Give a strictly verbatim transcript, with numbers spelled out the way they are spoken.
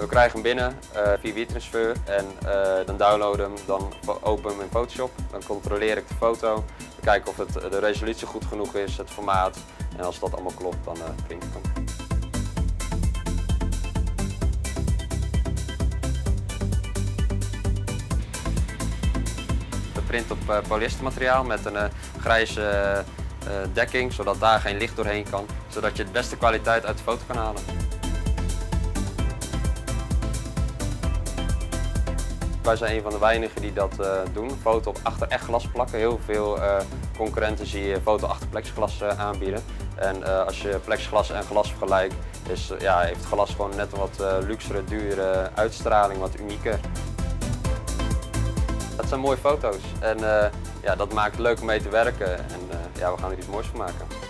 We krijgen hem binnen uh, via WeTransfer en uh, dan downloaden hem, dan open hem in Photoshop. Dan controleer ik de foto, dan kijk of het, de resolutie goed genoeg is, het formaat. En als dat allemaal klopt, dan uh, print ik hem. We printen op uh, polyestermateriaal met een uh, grijze uh, dekking, zodat daar geen licht doorheen kan. Zodat je het beste kwaliteit uit de foto kan halen. Wij zijn een van de weinigen die dat uh, doen, foto op achter echt glas plakken. Heel veel uh, concurrenten zie je foto achter plexiglas uh, aanbieden. En uh, als je plexiglas en glas vergelijkt, is, uh, ja, heeft glas gewoon net een wat uh, luxere, dure uitstraling, wat unieker. Het zijn mooie foto's en uh, ja, dat maakt het leuk om mee te werken en uh, ja, we gaan er iets moois van maken.